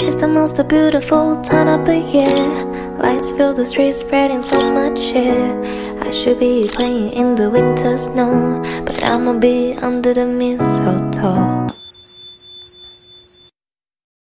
It's the most beautiful time of the year. Lights fill the streets, spreading so much cheer. I should be playing in the winter snow, but I'ma be under the mistletoe.